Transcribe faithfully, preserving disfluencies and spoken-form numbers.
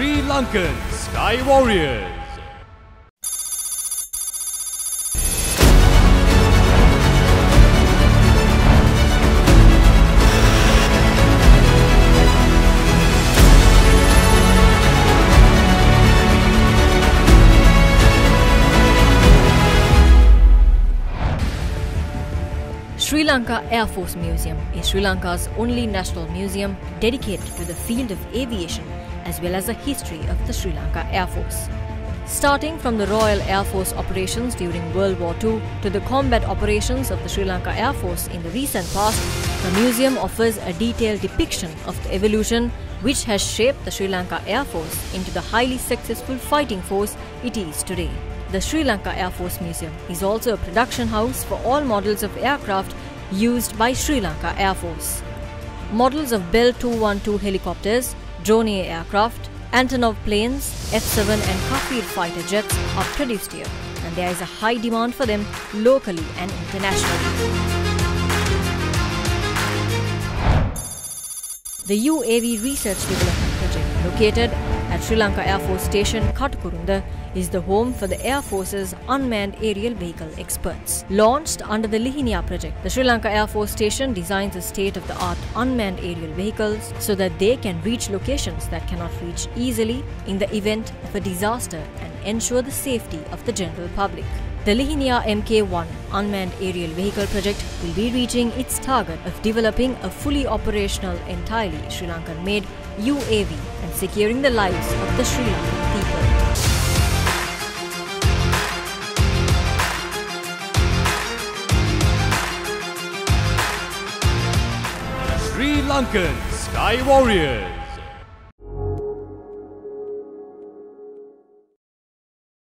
Sri Lankan Sky Warriors. Sri Lanka Air Force Museum is Sri Lanka's only national museum dedicated to the field of aviation as well as the history of the Sri Lanka Air Force. Starting from the Royal Air Force operations during World War Two to the combat operations of the Sri Lanka Air Force in the recent past, the museum offers a detailed depiction of the evolution which has shaped the Sri Lanka Air Force into the highly successful fighting force it is today. The Sri Lanka Air Force Museum is also a production house for all models of aircraft used by Sri Lanka Air Force. Models of Bell two twelve helicopters, drone aircraft, Antonov planes, F seven and Kfir fighter jets are produced here, and there is a high demand for them locally and internationally. The U A V Research Development Project, located at Sri Lanka Air Force Station, Katukurunda, is the home for the Air Force's unmanned aerial vehicle experts. Launched under the Lihiniya project, the Sri Lanka Air Force Station designs a state-of-the-art unmanned aerial vehicles so that they can reach locations that cannot reach easily in the event of a disaster and ensure the safety of the general public. The Lihiniya M K one unmanned aerial vehicle project will be reaching its target of developing a fully operational, entirely Sri Lankan-made U A V and securing the lives of the Sri Lankan people. Sri Lankan Sky Warriors.